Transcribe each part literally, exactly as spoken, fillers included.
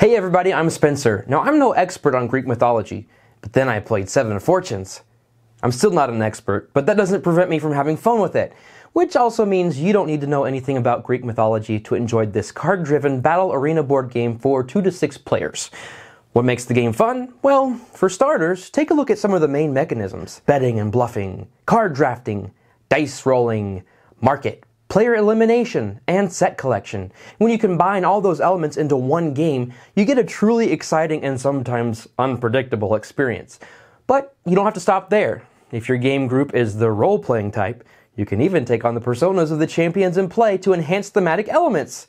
Hey everybody, I'm Spencer. Now, I'm no expert on Greek mythology, but then I played Seven Fortunes. I'm still not an expert, but that doesn't prevent me from having fun with it, which also means you don't need to know anything about Greek mythology to enjoy this card-driven battle arena board game for two to six players. What makes the game fun? Well, for starters, take a look at some of the main mechanisms. Betting and bluffing, card drafting, dice rolling, market, player elimination, and set collection. When you combine all those elements into one game, you get a truly exciting and sometimes unpredictable experience. But you don't have to stop there. If your game group is the role-playing type, you can even take on the personas of the champions in play to enhance thematic elements.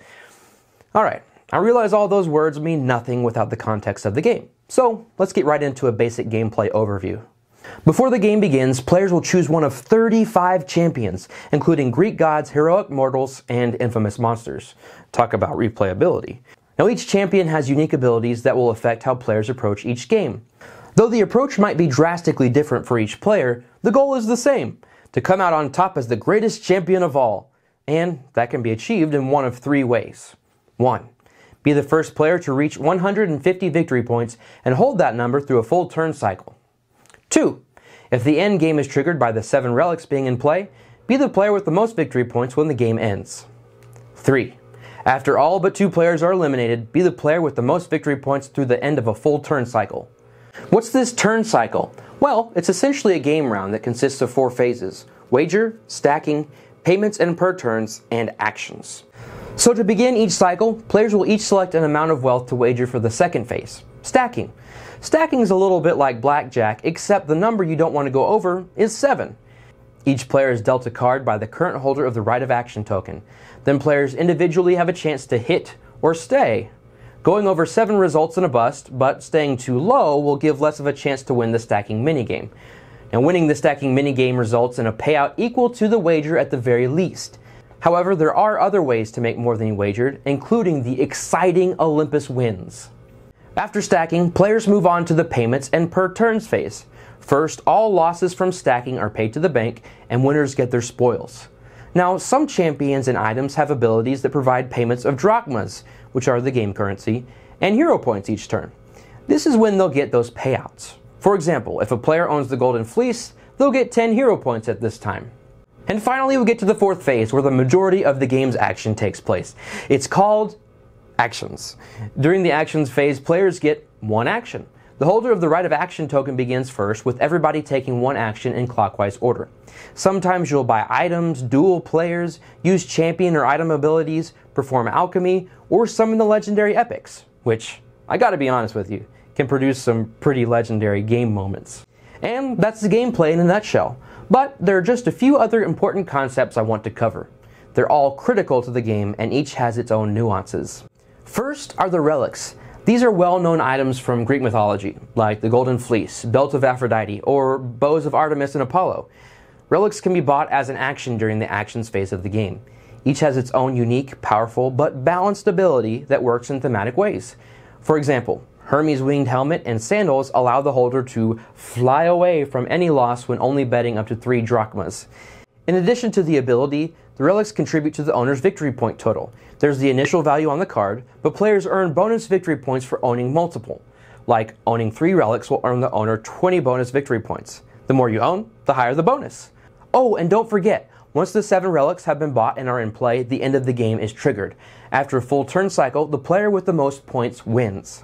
Alright, I realize all those words mean nothing without the context of the game. So, let's get right into a basic gameplay overview. Before the game begins, players will choose one of thirty-five champions, including Greek gods, heroic mortals, and infamous monsters. Talk about replayability. Now, each champion has unique abilities that will affect how players approach each game. Though the approach might be drastically different for each player, the goal is the same: to come out on top as the greatest champion of all. And that can be achieved in one of three ways. One, be the first player to reach one hundred fifty victory points and hold that number through a full turn cycle. Two, if the end game is triggered by the seven relics being in play, be the player with the most victory points when the game ends. Three, after all but two players are eliminated, be the player with the most victory points through the end of a full turn cycle. What's this turn cycle? Well, it's essentially a game round that consists of four phases: wager, stacking, payments and per turns, and actions. So to begin each cycle, players will each select an amount of wealth to wager for the second phase, stacking. Stacking is a little bit like blackjack, except the number you don't want to go over is seven. Each player is dealt a card by the current holder of the right of action token. Then players individually have a chance to hit or stay. Going over seven results in a bust, but staying too low will give less of a chance to win the stacking minigame. Now, winning the stacking minigame results in a payout equal to the wager at the very least. However, there are other ways to make more than you wagered, including the exciting Olympus wins. After stacking, players move on to the payments and per turns phase. First, all losses from stacking are paid to the bank, and winners get their spoils. Now, some champions and items have abilities that provide payments of drachmas, which are the game currency, and hero points each turn. This is when they'll get those payouts. For example, if a player owns the Golden Fleece, they'll get ten hero points at this time. And finally, we get to the fourth phase, where the majority of the game's action takes place. It's called actions. During the actions phase, players get one action. The holder of the right of action token begins first, with everybody taking one action in clockwise order. Sometimes you'll buy items, duel players, use champion or item abilities, perform alchemy, or summon the legendary epics, which, I gotta be honest with you, can produce some pretty legendary game moments. And that's the gameplay in a nutshell. But there are just a few other important concepts I want to cover. They're all critical to the game, and each has its own nuances. First are the relics. These are well-known items from Greek mythology, like the Golden Fleece, Belt of Aphrodite, or Bows of Artemis and Apollo. Relics can be bought as an action during the actions phase of the game. Each has its own unique, powerful, but balanced ability that works in thematic ways. For example, Hermes' winged helmet and sandals allow the holder to fly away from any loss when only betting up to three drachmas. In addition to the ability, the relics contribute to the owner's victory point total. There's the initial value on the card, but players earn bonus victory points for owning multiple. Like, owning three relics will earn the owner twenty bonus victory points. The more you own, the higher the bonus. Oh, and don't forget, once the seven relics have been bought and are in play, the end of the game is triggered. After a full turn cycle, the player with the most points wins.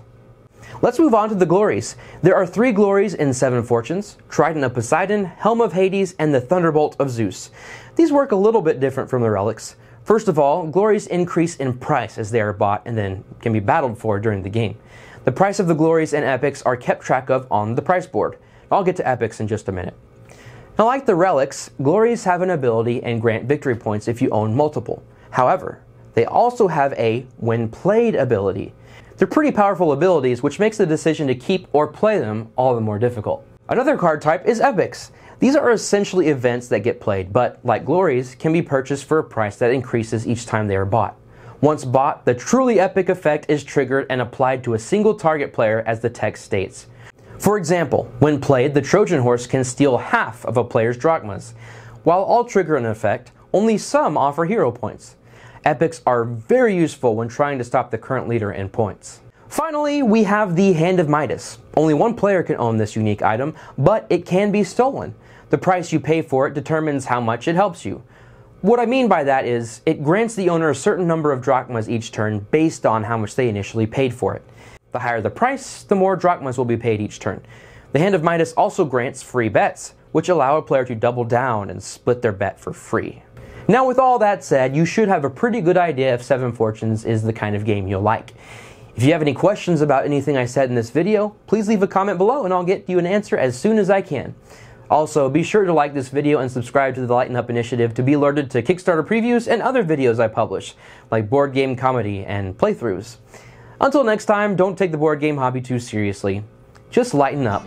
Let's move on to the glories. There are three glories in Seven Fortunes: Trident of Poseidon, Helm of Hades, and the Thunderbolt of Zeus. These work a little bit different from the relics. First of all, glories increase in price as they are bought and then can be battled for during the game. The price of the glories and epics are kept track of on the price board. I'll get to epics in just a minute. Now, like the relics, glories have an ability and grant victory points if you own multiple. However, they also have a when played ability. They're pretty powerful abilities, which makes the decision to keep or play them all the more difficult. Another card type is epics. These are essentially events that get played, but like glories, can be purchased for a price that increases each time they are bought. Once bought, the truly epic effect is triggered and applied to a single target player, as the text states. For example, when played, the Trojan Horse can steal half of a player's drachmas. While all trigger an effect, only some offer hero points. Epics are very useful when trying to stop the current leader in points. Finally, we have the Hand of Midas. Only one player can own this unique item, but it can be stolen. The price you pay for it determines how much it helps you. What I mean by that is, it grants the owner a certain number of drachmas each turn based on how much they initially paid for it. The higher the price, the more drachmas will be paid each turn. The Hand of Midas also grants free bets, which allow a player to double down and split their bet for free. Now with all that said, you should have a pretty good idea if Seven Fortunes is the kind of game you'll like. If you have any questions about anything I said in this video, please leave a comment below and I'll get you an answer as soon as I can. Also, be sure to like this video and subscribe to the Lighten Up initiative to be alerted to Kickstarter previews and other videos I publish, like board game comedy and playthroughs. Until next time, don't take the board game hobby too seriously. Just lighten up.